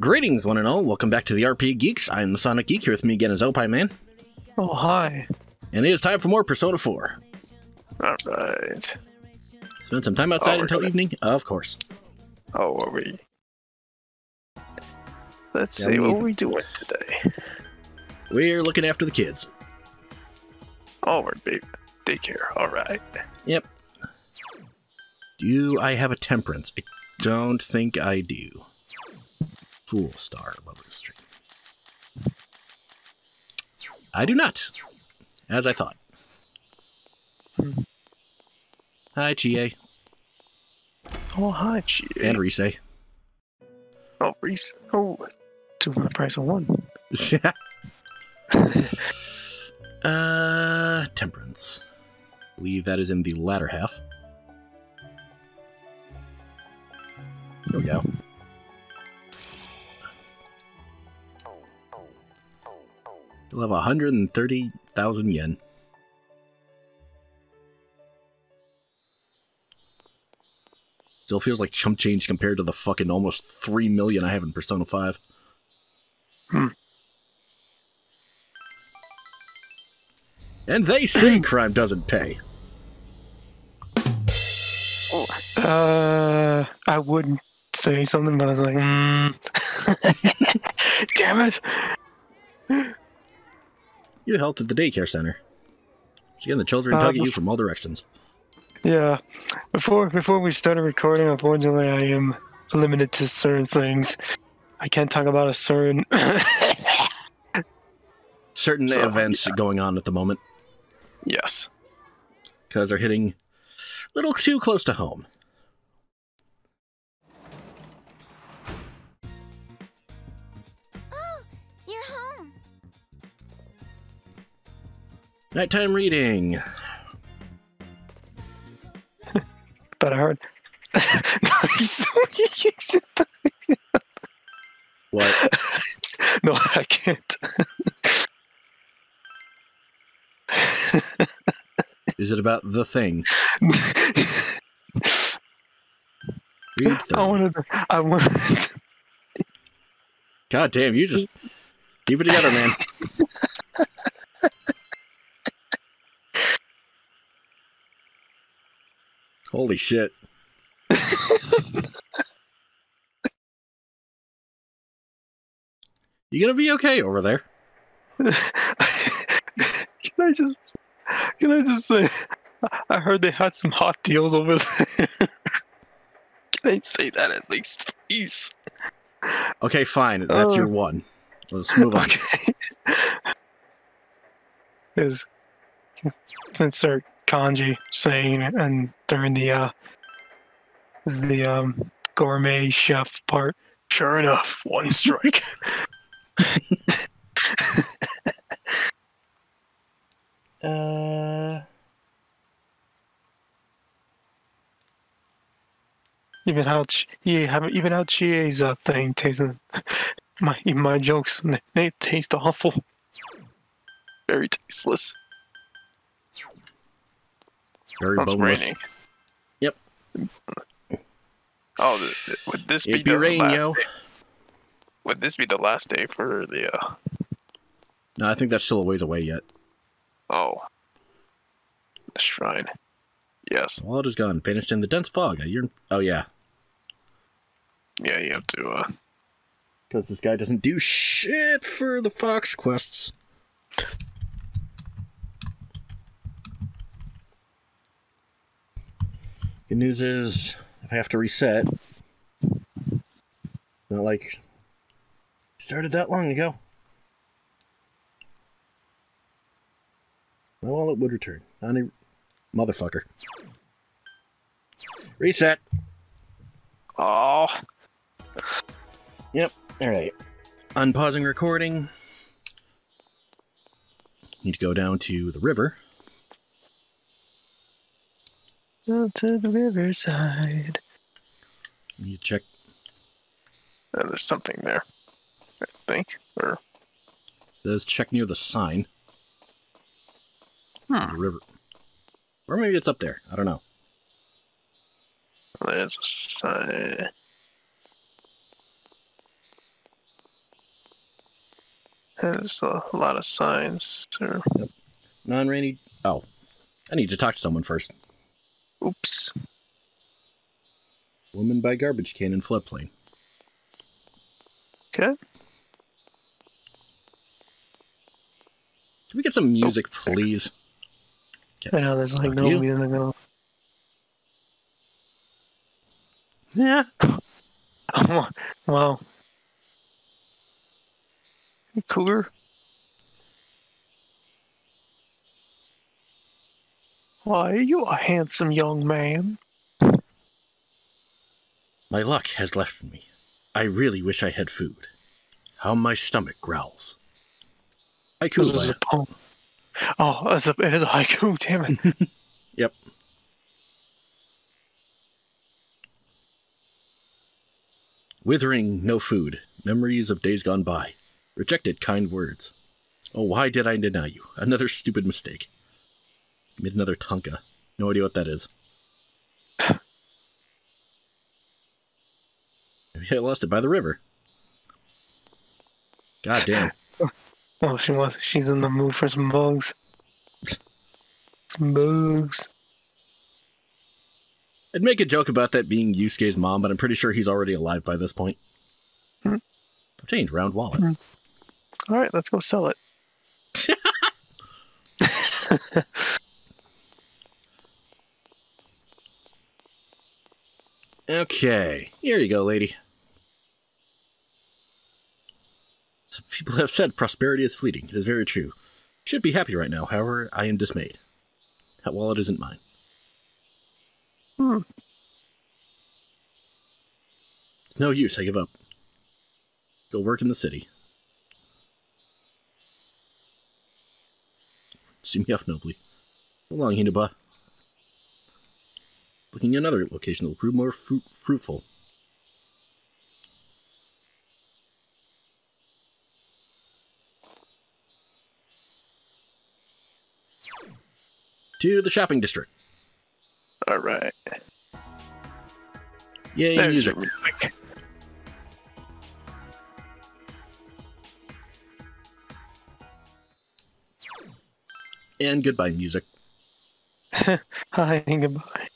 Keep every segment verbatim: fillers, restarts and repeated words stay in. Greetings, one and all. Welcome back to the R P G Geeks. I'm the Sonic Geek. Here with me again is Opi Man. Oh, hi. And it is time for more Persona four. All right. Spend some time outside oh, until gonna... evening, of course. Oh, are we? Let's yeah, see, we... what are we doing today? We're looking after the kids. Oh, we're baby. Daycare. All right. Yep. Do I have a temperance? I don't think I do. Fool star above the stream. I do not, as I thought. Hmm. Hi, Chie. Oh, hi, Chie. And Rise. Oh, Rise. Oh, two for the price of one. Yeah. uh, temperance. I believe that is in the latter half. There we go. You'll have one hundred thirty thousand yen. Still feels like chump change compared to the fucking almost three million I have in Persona five. Hmm. And they say crime doesn't pay. Uh, I would say something, but I was like, mm. Damn it. You helped at the daycare center. So again, the children uh, tug at you from all directions. Yeah. Before before we started recording, unfortunately, I am limited to certain things. I can't talk about a certain... certain so, events yeah. going on at the moment. Yes. Because they're hitting a little too close to home. Nighttime reading. But I heard. What? No, I can't. Is it about the thing? Read thing. I wanted. To, I wanted. To... God damn! You just keep it together, man. Holy shit. You gonna be okay over there? Can I just can I just say I heard they had some hot deals over there. Can I say that at least, please? Okay, fine. That's uh, your one. Let's move on. Okay. Is since they're kanji saying and during the uh the um gourmet chef part, sure enough, one strike. uh even how yeah haven't even how Chie's uh, thing tasted my even my jokes they taste awful, very tasteless. Very Sounds boneless. Raining. Yep. Oh, th th would this It'd be, be the rain, last yo. Day? Would this be the last day for the? Uh... No, I think that's still a ways away yet. Oh. The shrine. Yes. All is gone, vanished in the dense fog. You're... Oh yeah. Yeah, you have to. uh... Because this guy doesn't do shit for the fox quests. Good news is, if I have to reset, not like started that long ago. My wallet would return. Not any motherfucker. Reset. Oh. Yep. All right. Unpausing recording. Need to go down to the river. Go to the riverside. You check. Uh, there's something there, I think. Or it says check near the sign. Hmm. The river. Or maybe it's up there. I don't know. There's a sign. There's a lot of signs. Or... Yep. Non-rainy. Oh, I need to talk to someone first. Oops. Woman by garbage can in floodplain. Okay. Can we get some music, oh. please? Okay. I know, there's like Are no you? music at all. Yeah. Oh, wow. Cougar. Why, you a handsome young man. My luck has left me. I really wish I had food. How my stomach growls. Haiku. This is a poem. Oh, it's a, it is a haiku, damn it. Yep. Withering, no food. Memories of days gone by. Rejected kind words. Oh, why did I deny you? Another stupid mistake. I made another Tonka. No idea what that is. Maybe I lost it by the river. God damn. Oh, she wants, she's in the mood for some bugs. Some bugs. I'd make a joke about that being Yusuke's mom, but I'm pretty sure he's already alive by this point. Hmm. Obtained round wallet. Hmm. All right, let's go sell it. Okay, here you go, lady. Some people have said prosperity is fleeting. It is very true. Should be happy right now. However, I am dismayed. That wallet isn't mine. Hmm. It's no use. I give up. Go work in the city. See me off nobly. So long, Inaba. Looking at another location that will prove more fruit fruitful. To the shopping district. All right. Yay, There's music. music. And goodbye, music. Hi, and goodbye.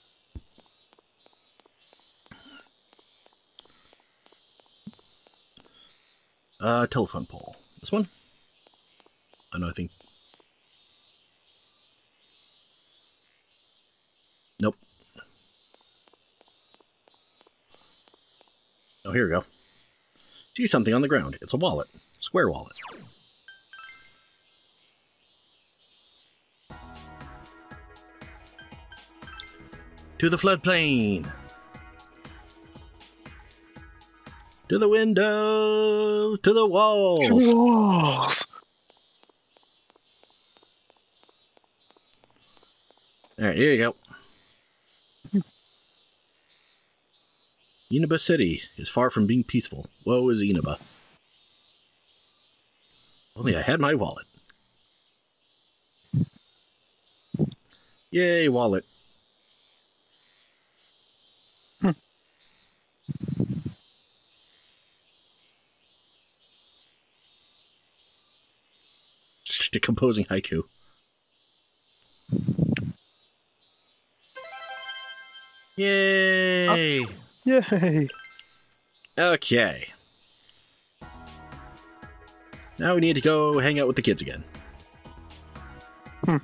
Uh, telephone pole. This one? I know, I think. Nope. Oh, here we go. See something on the ground. It's a wallet. Square wallet. To the floodplain. To the windows. To the walls. To the walls. All right, here you go. Inaba City is far from being peaceful. Woe is Inaba. Only I had my wallet. Yay, wallet. Hmm. Just a composing haiku. Yay! Oh. Yay! Okay. Now we need to go hang out with the kids again. Hmm.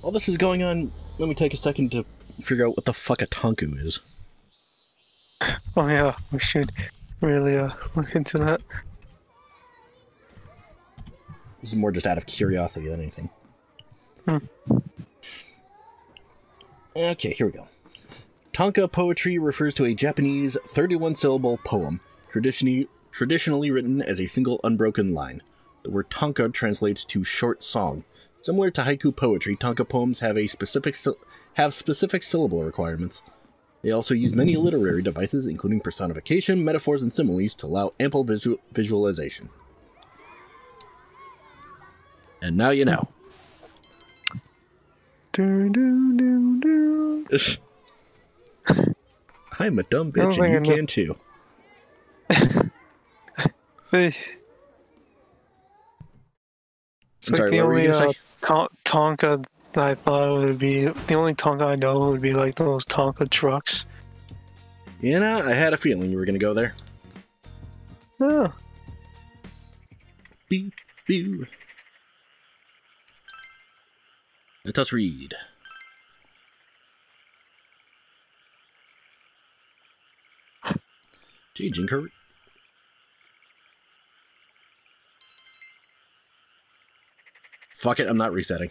While this is going on, let me take a second to figure out what the fuck a tonku is. Oh yeah, we should really uh, look into that. This is more just out of curiosity than anything. Hmm. Okay, here we go. Tanka poetry refers to a Japanese thirty-one syllable poem, traditionally, traditionally written as a single unbroken line. The word tanka translates to short song. Similar to haiku poetry, tanka poems have a specific have specific syllable requirements. They also use many literary devices, including personification, metaphors, and similes, to allow ample visu visualization. And now you know. I'm a dumb bitch and you I'm can not... too. Hey. It's I'm like sorry, the only uh, ton Tonka I thought would be the only Tonka I know would be like those Tonka trucks. You know, I had a feeling you were gonna go there. Oh. Beep, beep. Let us read. Gee, Jinker. Fuck it, I'm not resetting.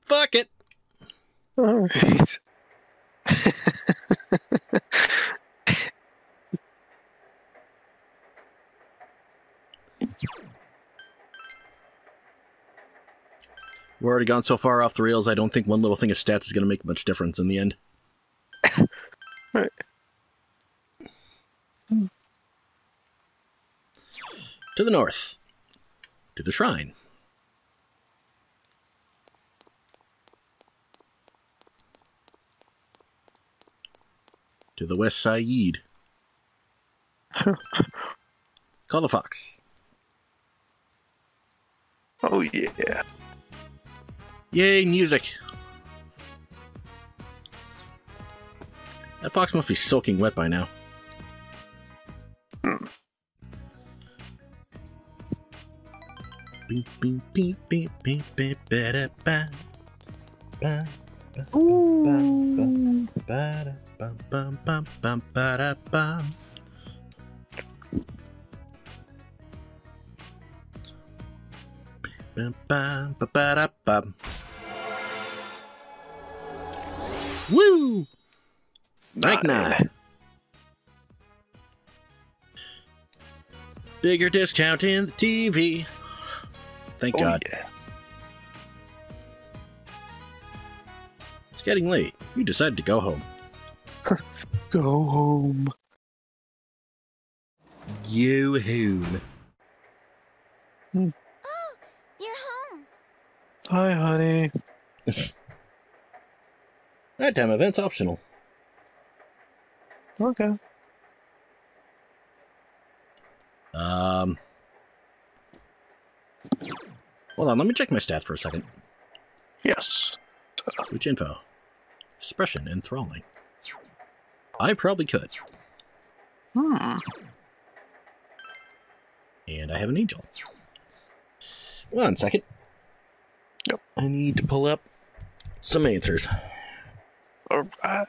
Fuck it! Alright. We're already gone so far off the rails, I don't think one little thing of stats is going to make much difference in the end. Right. Hmm. To the north. To the shrine. To the west side. Call the fox. Oh yeah. Yay, music! That fox must be soaking wet by now. Hmm. Woo! Like nine. Bigger discount in the T V. Thank oh, God. Yeah. It's getting late. You decided to go home. Go home. You home. Hmm. Oh, you're home. Hi, honey. Nighttime event's optional. Okay. Um. Hold on, let me check my stats for a second. Yes. Which info? Expression, enthralling. I probably could. Hmm. And I have an angel. One second. Yep. I need to pull up some answers. All right.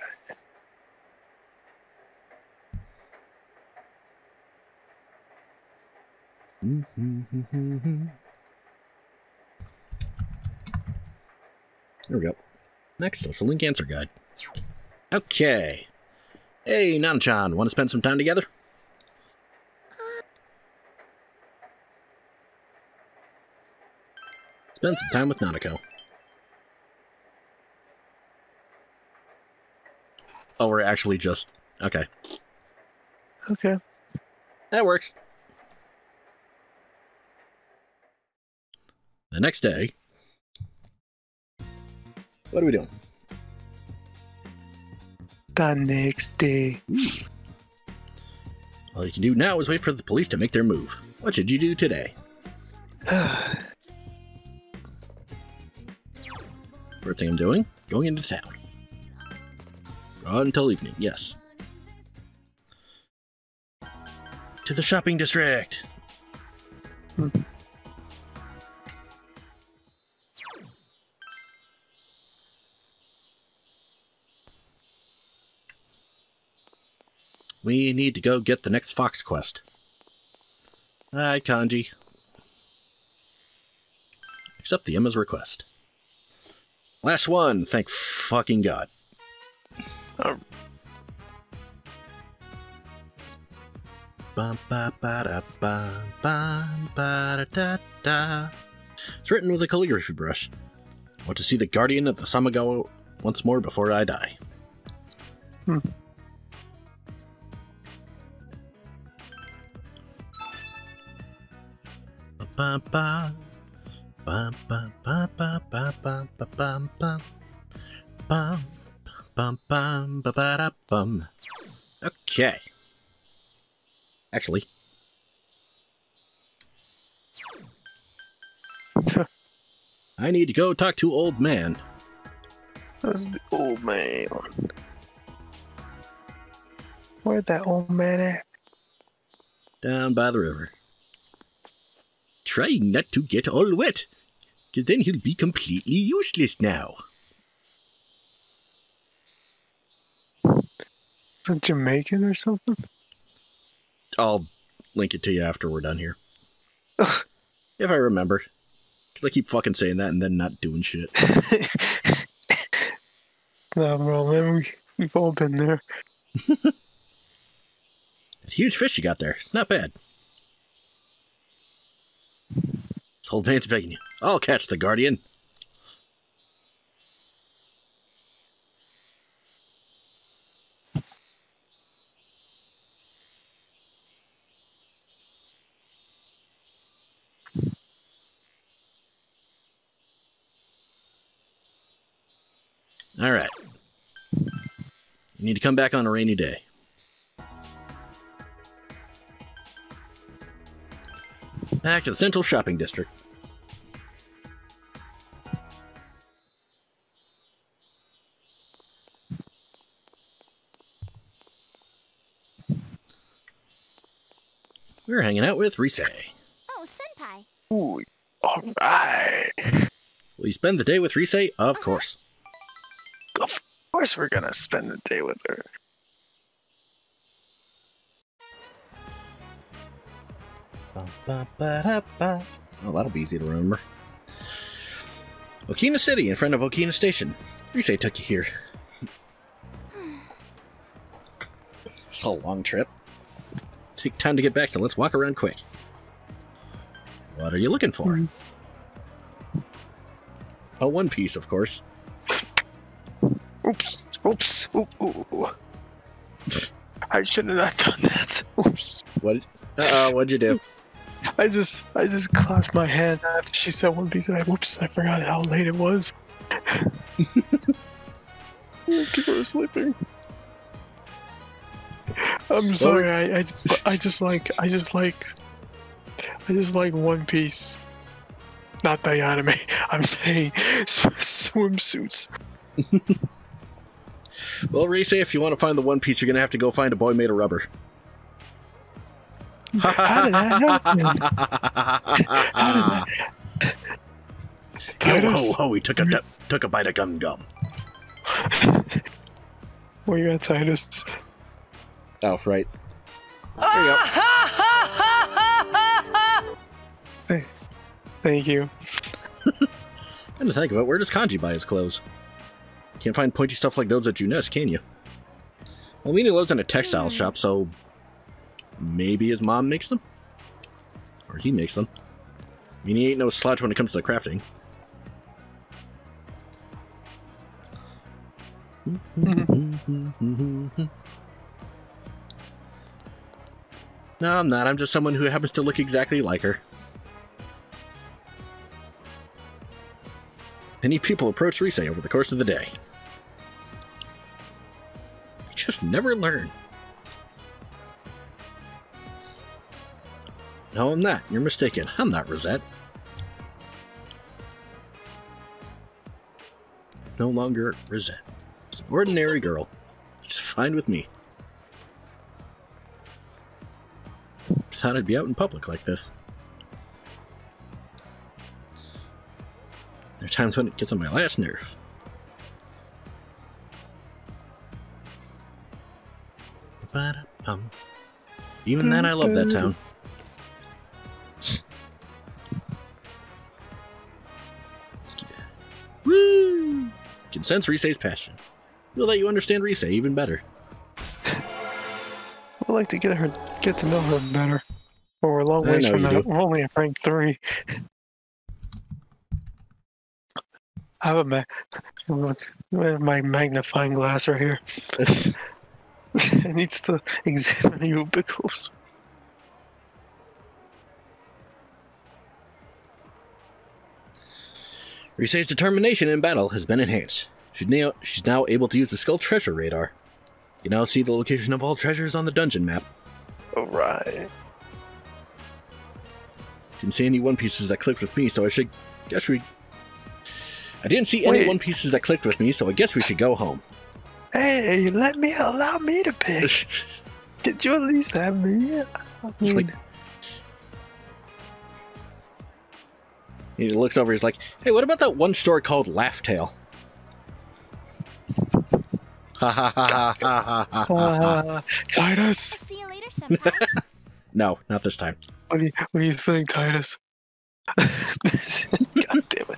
Mm-hmm. There we go. Next, social link answer guide. Okay. Hey, Nana-chan, want to spend some time together? Spend some time with Nanako. Oh, we're actually just... Okay. Okay. That works. The next day... What are we doing? The next day. All you can do now is wait for the police to make their move. What should you do today? First thing I'm doing, going into town. Not until evening, yes. To the shopping district. Hmm. We need to go get the next fox quest. Hi, Kanji. Accept the Emma's request. Last one, thank fucking God. Oh. It's written with a calligraphy brush. I want to see the guardian of the Samagawa once more before I die. Hmm. Ba ba ba Bum bum bum bum bum bum bum bum bum bum bum bum bum. Okay. Actually. I need to go talk to old man. That's the old man. Where'd that old man at? Down by the river. Trying not to get all wet. Then he'll be completely useless now. Is it Jamaican or something? I'll link it to you after we're done here. Ugh. If I remember. Because I keep fucking saying that and then not doing shit. Nah, bro, man, we, we've all been there. That huge fish you got there. It's not bad. This old man's begging you. I'll catch the guardian. All right. You need to come back on a rainy day. Back to the Central Shopping District. We're hanging out with Risette. Oh, Senpai. Ooh, all right. Will you spend the day with Risette? Of uh-huh. course. Of course we're gonna spend the day with her. Ba, ba, da, ba. Oh, that'll be easy to remember. Okina City, in front of Okina Station. Risette took you here. It's a long trip. Take time to get back, so let's walk around quick. What are you looking for? Mm-hmm. Oh, One Piece, of course. Oops, oops, ooh, ooh. I should have not done that. Oops. What? Uh-oh, what'd you do? I just, I just clapped my hand after she said One Piece. I, whoops, I forgot how late it was. People are sleeping. I'm sorry, I, I, just, I just like, I just like, I just like One Piece. Not the anime, I'm saying swimsuits. Well, Risette, if you want to find the One Piece, you're going to have to go find a boy made of rubber. How did that happen? How did that... Titus? Yo, ho, ho, he took a, took a bite of gum gum. Where you at, Titus? Oh, right. There you go. Hey, thank you. And to think of it, where does Kanji buy his clothes? Can't find pointy stuff like those at U N E S, can you? Well, Mina lives in a textile shop, so maybe his mom makes them? Or he makes them. I mean, he ain't no slouch when it comes to the crafting. No, I'm not. I'm just someone who happens to look exactly like her. Many people approach Risette over the course of the day. They just never learn. No, I'm not. You're mistaken. I'm not Risette. No longer Risette. Just an ordinary girl. Just fine with me. Thought I'd be out in public like this. There are times when it gets on my last nerve. Even then, I love that town. Woo! Can sense Risette's passion. We'll let you understand Risette even better. I'd like to get her, get to know her better. But we're a long ways from that. We're only at rank three. I have a ma look, I have my magnifying glass right here. It needs to examine you a bit closer. Risette's determination in battle has been enhanced. She's now, she's now able to use the Skull Treasure radar. You now see the location of all treasures on the dungeon map. Alright. Didn't see any One Pieces that clicked with me, so I should guess we... I didn't see Wait. any One Pieces that clicked with me, so I guess we should go home. Hey, let me allow me to pick. Did you at least have me? I mean... like... He looks over, he's like, hey, what about that one store called Laugh Tale? Ha ha ha ha ha ha ha. Titus! See you later sometime. No, not this time. What do you, what do you think, Titus? God damn it.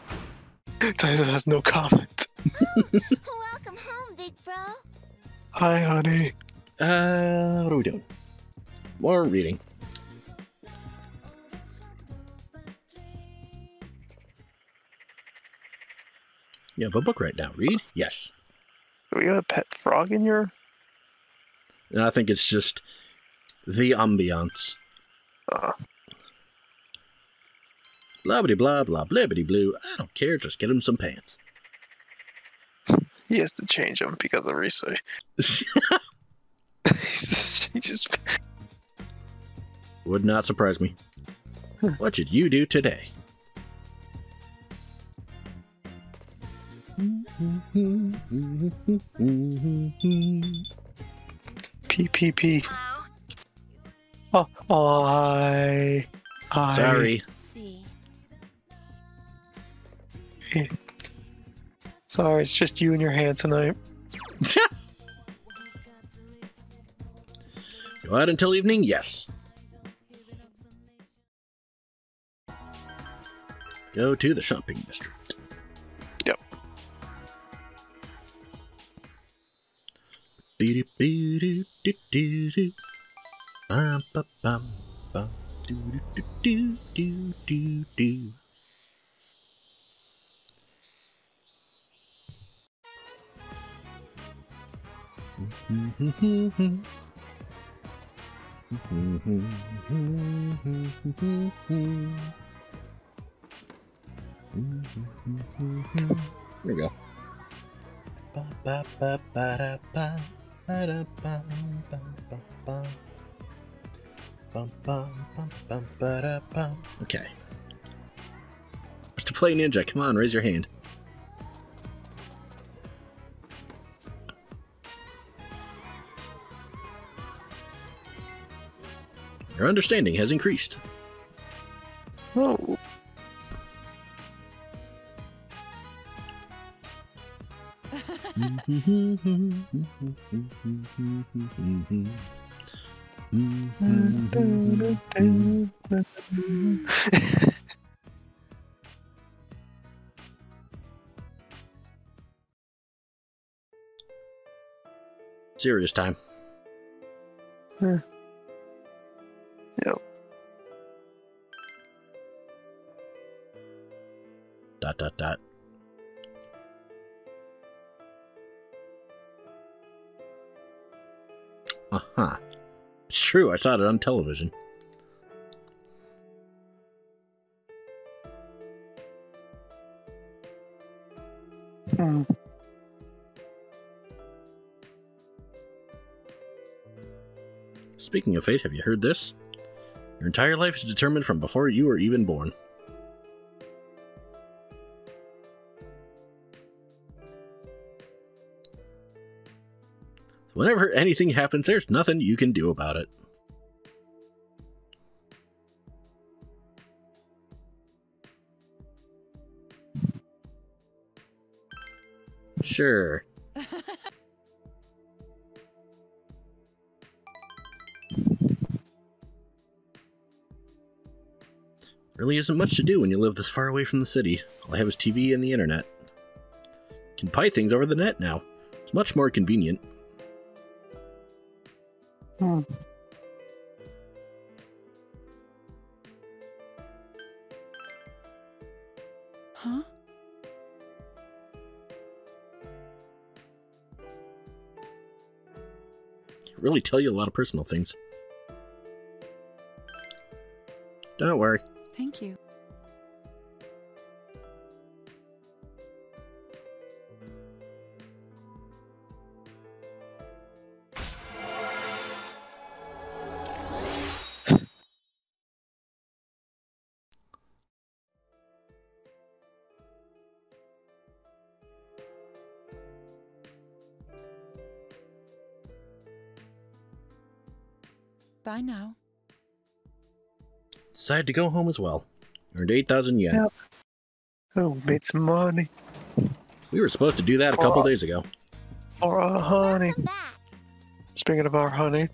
Titus has no comment. Oh, welcome home, big bro. Hi, honey. Uh, what are we doing? More reading. You have a book right now. Read? Yes. Do we got a pet frog in your... And I think it's just the ambiance. Uh. Blah-bitty-blah, blah, blibbity-blue. I don't care, just get him some pants. He has to change them because of Risette. He's just changes. Would not surprise me. Huh. What should you do today? P P P. Oh, oh, I, I. Sorry. Sorry, it's just you and your hand tonight. Go out until evening? Yes. Go to the shopping district. There we go. Ba ba ba ba da ba. Okay. To play Ninja, come on, raise your hand. Your understanding has increased. Oh. Serious time. Huh. Yep. Dot dot dot. Uh-huh. It's true, I saw it on television. Hmm. Speaking of fate, have you heard this? Your entire life is determined from before you were even born. Whenever anything happens, there's nothing you can do about it. Sure. Really isn't much to do when you live this far away from the city. All I have is T V and the internet. Can buy things over the net now. It's much more convenient. Hmm. Huh? Really tell you a lot of personal things. Don't worry. Thank you. Bye now. Decided to go home as well. Earned eight thousand yen. Yep. Oh, it's money. We were supposed to do that a couple our, days ago. For our honey. Speaking of our honey.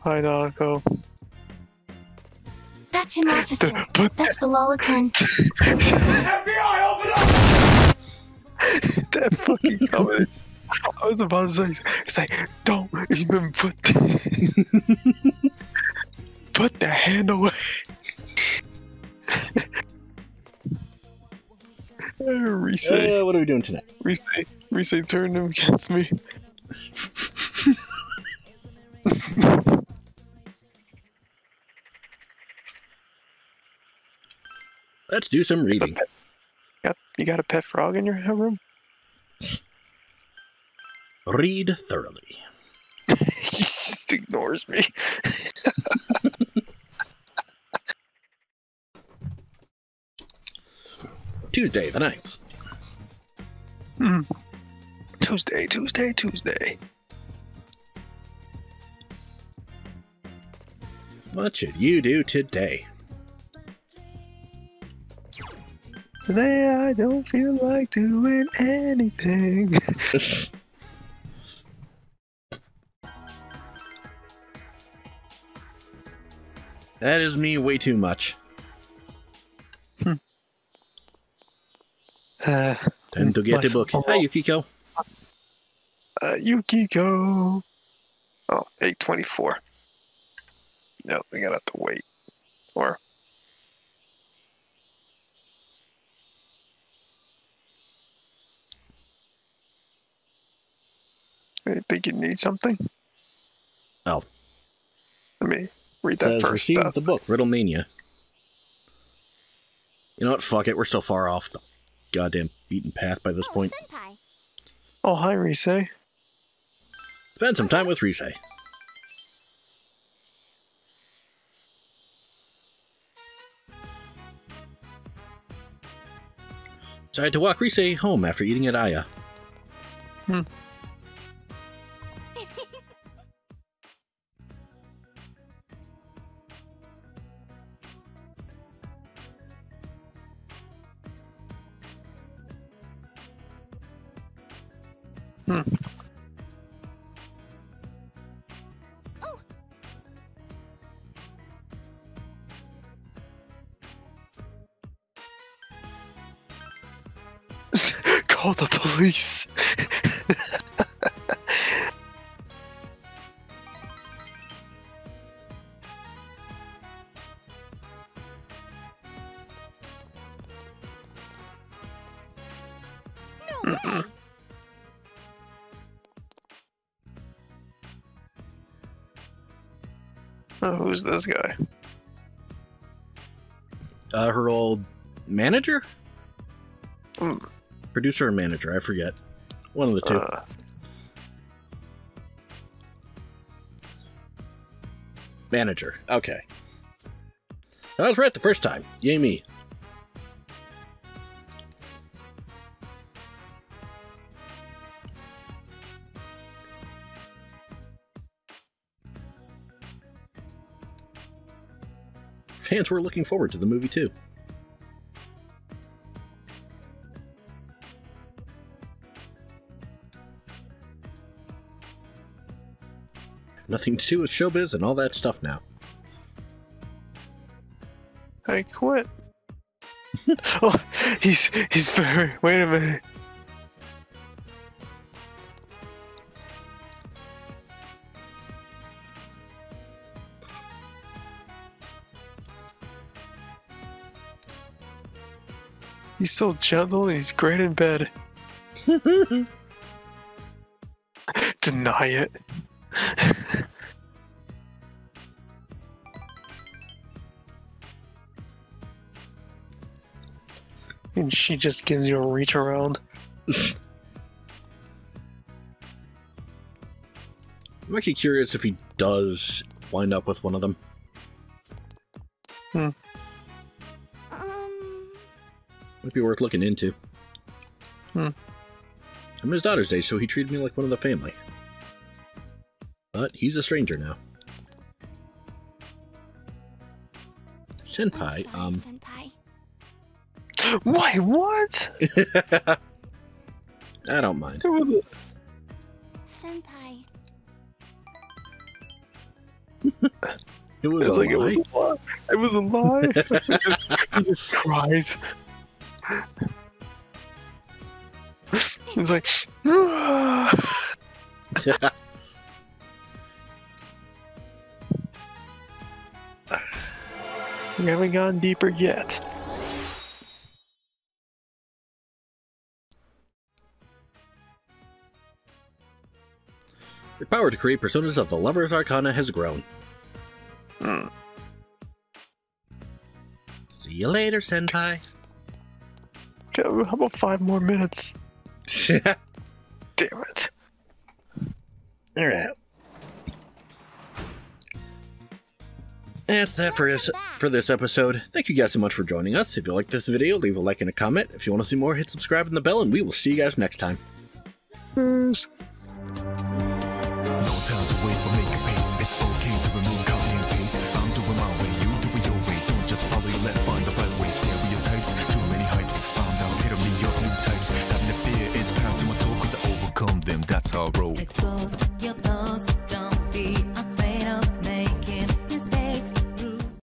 Hi, Nanako. That's him, officer. That's the lolicon. F B I, open up! That fucking comment. I was about to say, it's like, don't even put the, put the hand away. Risette. Uh, what are we doing tonight? Risette, Risette turned him against me. Let's do some reading. Yep, you got a pet frog in your room? Read thoroughly. He just ignores me. Tuesday the ninth. Mm. Tuesday, Tuesday, Tuesday. What should you do today? Today I don't feel like doing anything. That is me way too much. Hmm. Uh, Time to get the book. Soul. Hi, Yukiko. Uh, Yukiko. Oh, eight twenty-four. No, we gotta have to wait. Or... I think you need something. Oh. Let me read that says, first. Receive uh, the book, Riddle Mania. You know what? Fuck it. We're so far off the goddamn beaten path by this oh, point. Senpai. Oh, hi, Risei. Spend some time with Risei. Decided to walk Risei home after eating at Aya. Hmm. Hmm. Oh. Call the police. Who's this guy? Uh, her old manager? Mm. Producer or manager, I forget. One of the two. Uh. Manager, okay. So I was right the first time. Yay me. Fans were looking forward to the movie, too. Nothing to do with showbiz and all that stuff now. I quit. Oh, he's, he's very... Wait a minute. He's so gentle and he's great in bed. Deny it. And she just gives you a reach around. I'm actually curious if he does wind up with one of them. Hmm. Might be worth looking into. Hmm. I'm his daughter's age, so he treated me like one of the family. But he's a stranger now. Senpai, sorry, um... Senpai. Wait, what? I don't mind. Senpai. It was, it was a like lie. It was a lie. It was a lie. He just, just cries. He's like... We haven't gone deeper yet. The power to create personas of the Lover's Arcana has grown. Hmm. See you later, Senpai. How about five more minutes? Damn it. Alright. That's that for this, for this episode. Thank you guys so much for joining us. If you liked this video, leave a like and a comment. If you want to see more, hit subscribe and the bell, and we will see you guys next time. Cheers. No time to waste, but make your pace. It's okay to remove copy and paste. I'm doing my way, you do it your way. Don't just follow your left, find the right way. Stereotypes, too many hypes. I'm the epitome of new types. Having the fear is pounding my soul, cause I overcome them, that's our role. Exposed.